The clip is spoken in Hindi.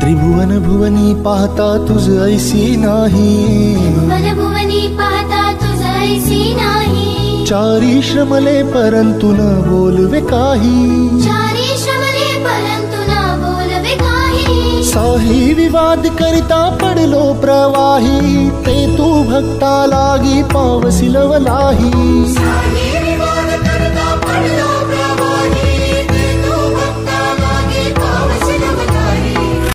त्रिभुवन भुवनी पाहता तुझ ऐसी नाही, त्रिभुवन भुवनी पाहता तुझ ऐसी नाही। चारी श्रमले परंतु न बोलवे काही, चारी श्रमले परंतु न बोलवे काही। साही विवाद करिता पडलो प्रवाही, ते तू भक्ता लागी पावसिलवलाही।